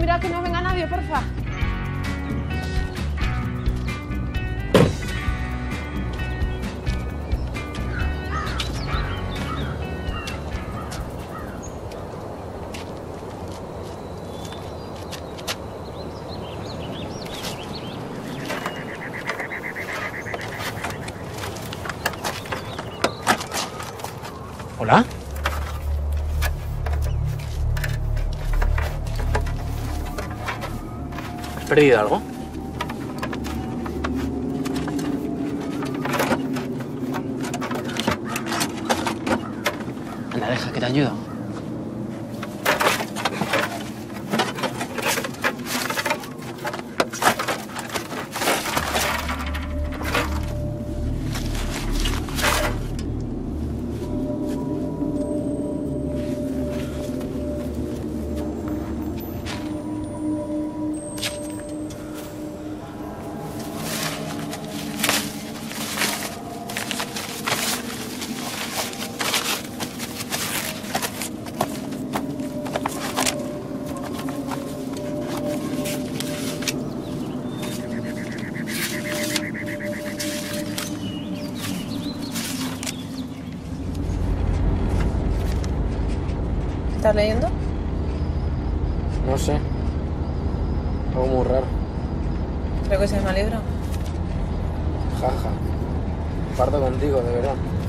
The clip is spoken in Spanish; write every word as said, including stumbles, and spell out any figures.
mira que no venga nadie, porfa. ¿Hola? ¿Has perdido algo? Anda, deja que te ayudo. ¿Estás leyendo? No sé. Algo muy raro. Creo que se llama libro. Jaja. Parto contigo, de verdad.